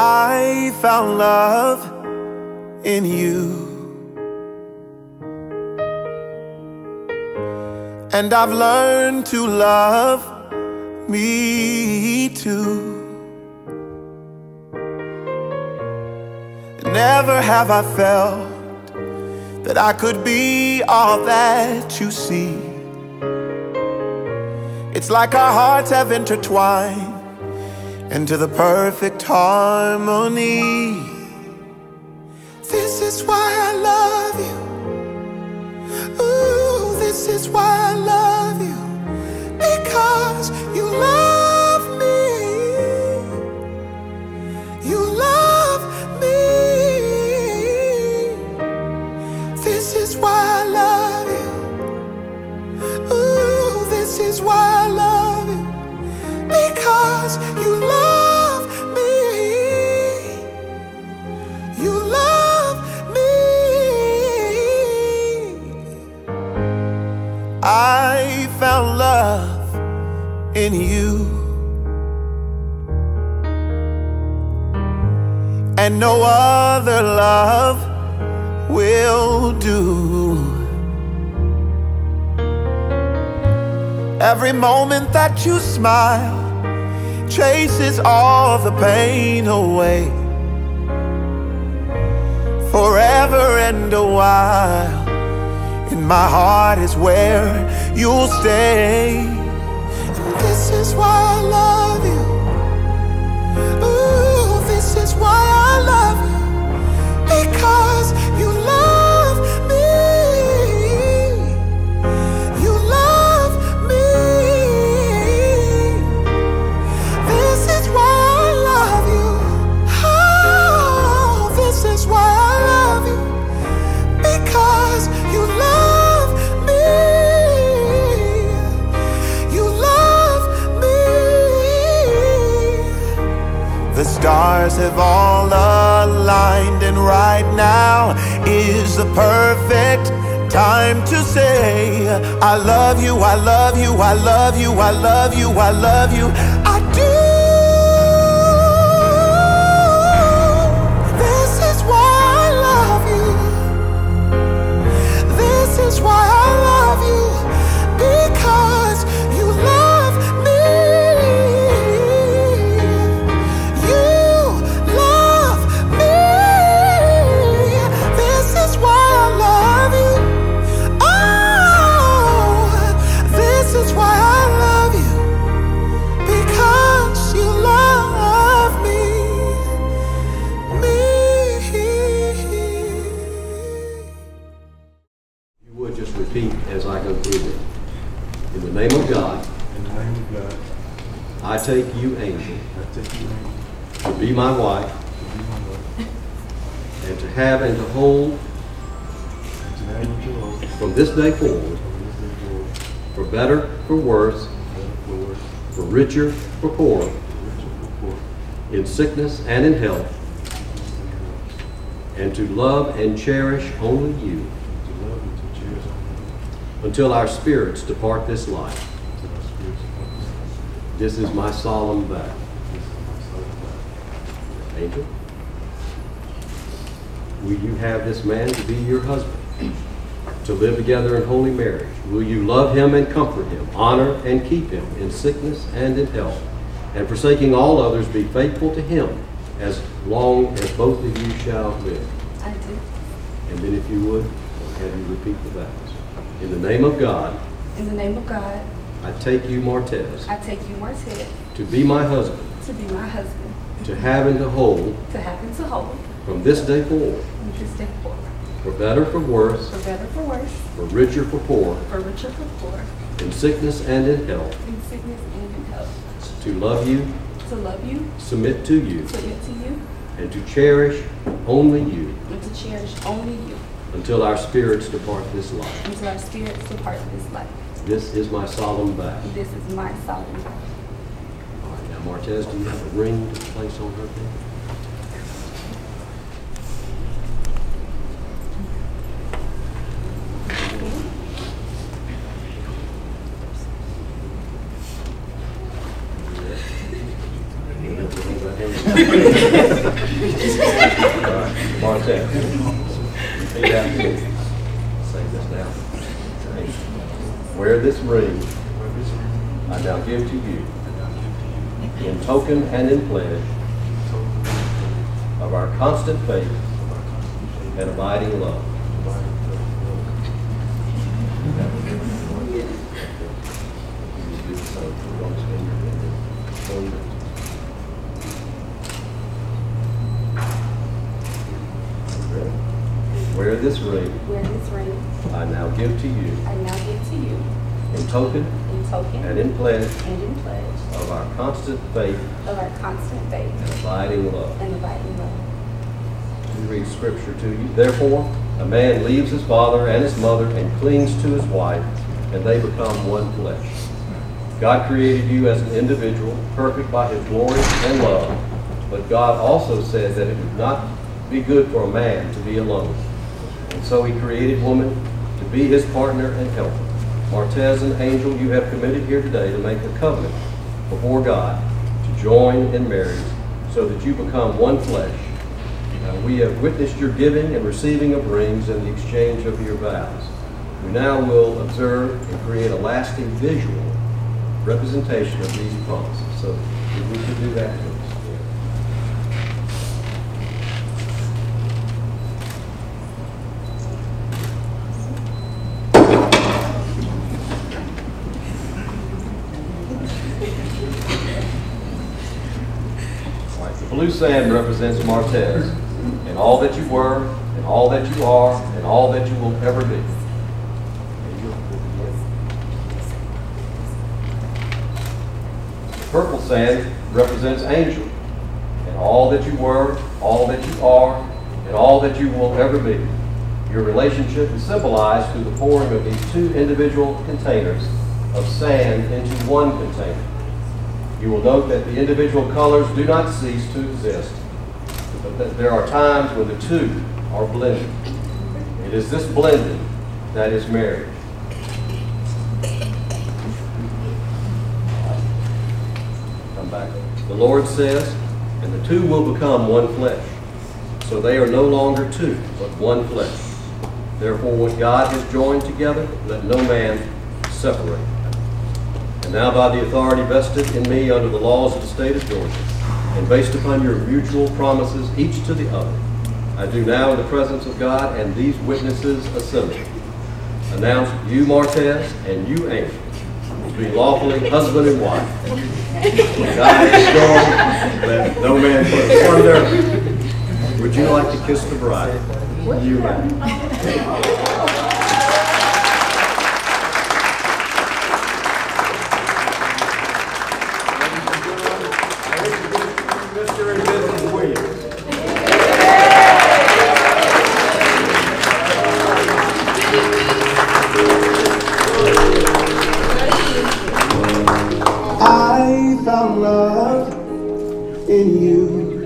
I found love in you, and I've learned to love me too. Never have I felt that I could be all that you see. It's like our hearts have intertwined into the perfect harmony. This is why I love you. Ooh, this is why I love you. Because you love me. You love me. This is why I love you. Ooh, this is why I love you. Because you love me. You love me. I found love in you, and no other love will do. Every moment that you smile chases all the pain away, forever and a while. In my heart is where you'll stay. And this is why I love you. Ooh, this is why I love you. Because you love me. You love me. The stars have all aligned, and right now is the perfect time to say, I love you, I love you, I love you, I love you, I love you, I do. This is why I love you. This is why I love you. Because you love me. As I go through them. In the name of God. In the name of God. I take you, Angel. I take you, Angel. To be my wife. To be my wife. And to have and to hold. And to have and to hold. From this day forward. From this day forward. For better, for worse. For worse. For richer, for poorer. For richer, for poorer. In sickness and in health. And to love and cherish only you. Until our spirits depart this life. This is my solemn vow. Angel, will you have this man to be your husband, to live together in holy marriage? Will you love him and comfort him, honor and keep him in sickness and in health, and forsaking all others, be faithful to him as long as both of you shall live? I do. And then if you would, I'll have you repeat the vows. In the name of God. In the name of God. I take you, Martez. I take you, Martez. To be my husband. To be my husband. To have and to hold. To have and to hold. From this day forward. From this day forward. For better, for worse. For better, for worse. For richer, for poorer. For richer, for poorer. In sickness and in health. In sickness and in health. To love you. To love you. Submit to you. Submit to you. And to cherish only you. And to cherish only you. Until our spirits depart this life. Until our spirits depart this life. This is my solemn vow. This is my solemn vow. All right, now Martez, do you have a ring to place on her finger? down. Feet out quick. Say this now. Wear this ring I now give to you in token and in pledge of our constant faith and abiding love. Wear this ring. Wear this ring. I now give to you. I now give to you. In token. And in pledge. Of our constant faith. And abiding love. We read scripture to you. Therefore, a man leaves his father and his mother and clings to his wife, and they become one flesh. God created you as an individual, perfect by his glory and love. But God also said that it would not be good for a man to be alone. And so he created woman to be his partner and helper. Martez and Angela, you have committed here today to make a covenant before God to join in marriage so that you become one flesh. We have witnessed your giving and receiving of rings and the exchange of your vows. We now will observe and create a lasting visual representation of these promises. So if we could do that. Blue sand represents Martez, and all that you were, and all that you are, and all that you will ever be. Purple sand represents Angel, and all that you were, all that you are, and all that you will ever be. Your relationship is symbolized through the pouring of these two individual containers of sand into one container. You will note that the individual colors do not cease to exist, but that there are times when the two are blended. It is this blending that is marriage. Come back. The Lord says, and the two will become one flesh. So they are no longer two, but one flesh. Therefore, what God has joined together, let no man separate. And now by the authority vested in me under the laws of the state of Georgia, and based upon your mutual promises each to the other, I do now in the presence of God and these witnesses assembled, announce you, Martez, and you, Angel, will be lawfully husband and wife. When God is strong, let no man put asunder. Would you like to kiss the bride? You may. I found love in you.